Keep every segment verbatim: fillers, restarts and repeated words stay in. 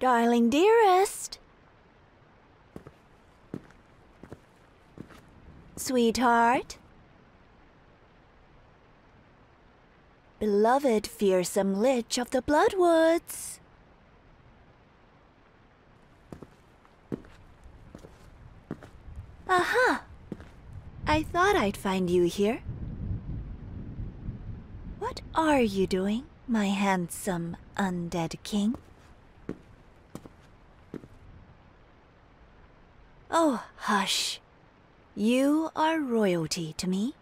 Darling dearest. Sweetheart. Beloved fearsome lich of the Bloodwoods. Aha! I thought I'd find you here. What are you doing, my handsome undead king? Oh, hush. You are royalty to me,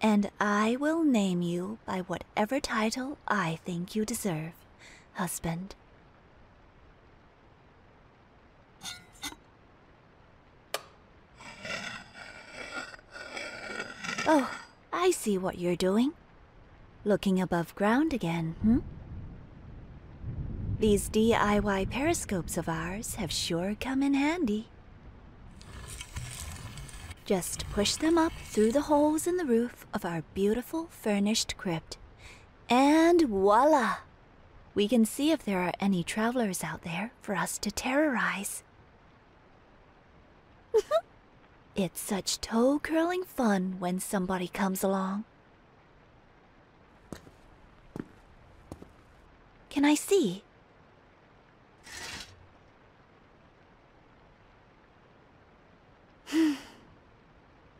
and I will name you by whatever title I think you deserve, husband. Oh, I see what you're doing. Looking above ground again, hmm? These D I Y periscopes of ours have sure come in handy. Just push them up through the holes in the roof of our beautiful furnished crypt. And voila! We can see if there are any travelers out there for us to terrorize. It's such toe-curling fun when somebody comes along. Can I see?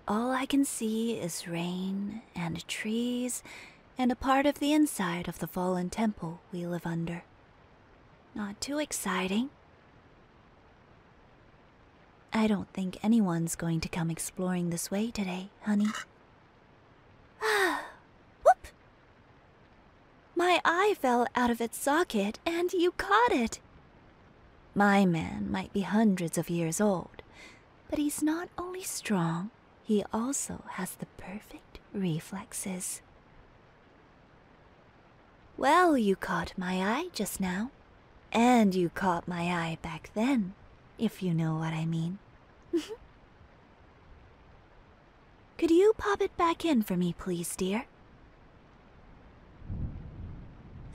All I can see is rain and trees and a part of the inside of the fallen temple we live under. Not too exciting. I don't think anyone's going to come exploring this way today, honey. Whoop! My eye fell out of its socket and you caught it. My man might be hundreds of years old, but he's not only strong, he also has the perfect reflexes. Well, you caught my eye just now, and you caught my eye back then. If you know what I mean. Could you pop it back in for me, please, dear?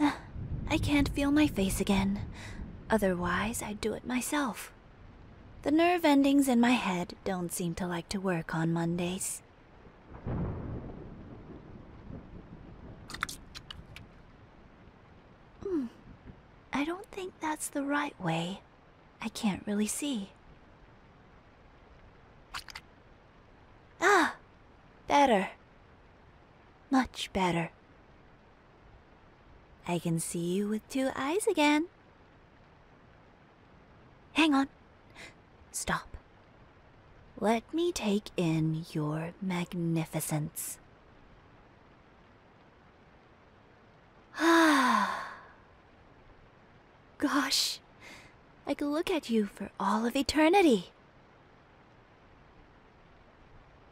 Uh, I can't feel my face again. Otherwise, I'd do it myself. The nerve endings in my head don't seem to like to work on Mondays. Hmm. I don't think that's the right way. I can't really see. Ah! Better. Much better. I can see you with two eyes again. Hang on. Stop. Let me take in your magnificence. Ah! Gosh! I could look at you for all of eternity.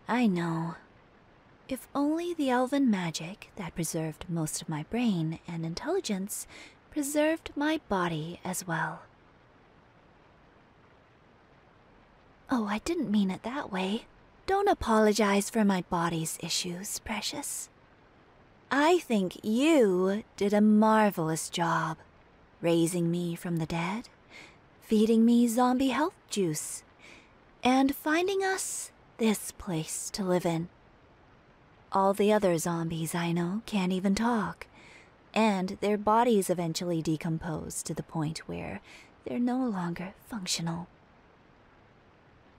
I know. If only the elven magic that preserved most of my brain and intelligence preserved my body as well. Oh, I didn't mean it that way. Don't apologize for my body's issues, precious. I think you did a marvelous job raising me from the dead, feeding me zombie health juice, and finding us this place to live in. All the other zombies I know can't even talk, and their bodies eventually decompose to the point where they're no longer functional.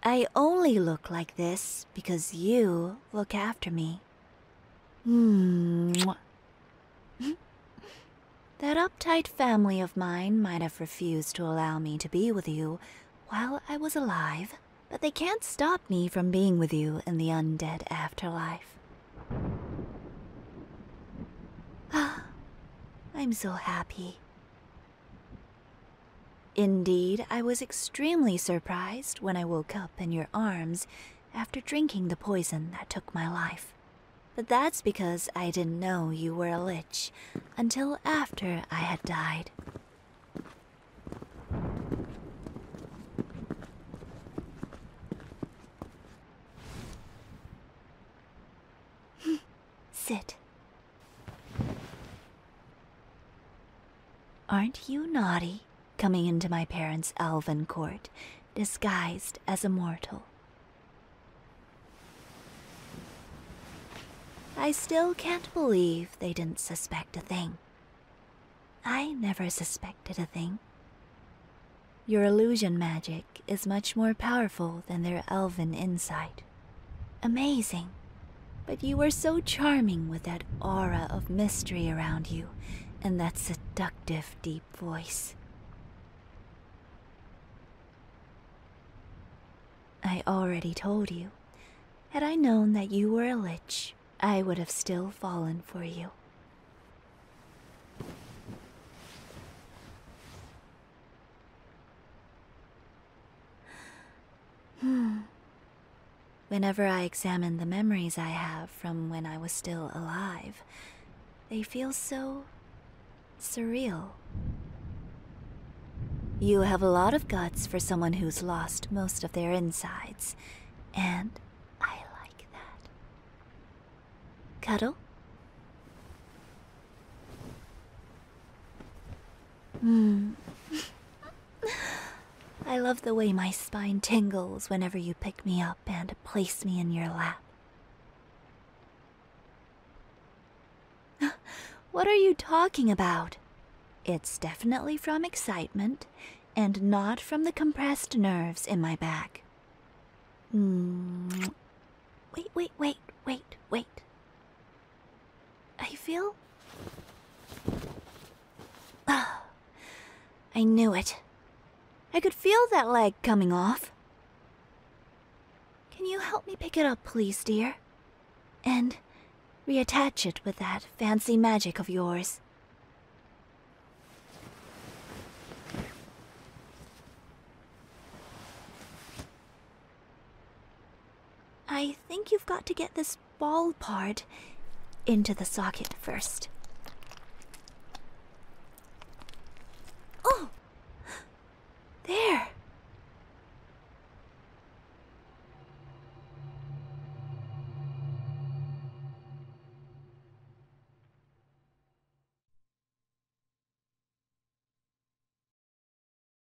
I only look like this because you look after me. Hmm. That uptight family of mine might have refused to allow me to be with you while I was alive, but they can't stop me from being with you in the undead afterlife. Ah, I'm so happy. Indeed, I was extremely surprised when I woke up in your arms after drinking the poison that took my life. But that's because I didn't know you were a lich until after I had died. Sit. Aren't you naughty? coming into my parents' elven court, disguised as a mortal. I still can't believe they didn't suspect a thing. I never suspected a thing. Your illusion magic is much more powerful than their elven insight. Amazing. But you are so charming with that aura of mystery around you, and that seductive deep voice. I already told you. Had I known that you were a lich, I would have still fallen for you. Hmm. Whenever I examine the memories I have from when I was still alive, they feel so surreal. You have a lot of guts for someone who's lost most of their insides, and I like that. Cuddle? Hmm. I love the way my spine tingles whenever you pick me up and place me in your lap. What are you talking about? It's definitely from excitement, and not from the compressed nerves in my back. Mm. Wait, wait, wait, wait, wait. I feel... Ah, I knew it. I could feel that leg coming off. Can you help me pick it up, please, dear? And reattach it with that fancy magic of yours. I think you've got to get this ball part into the socket first.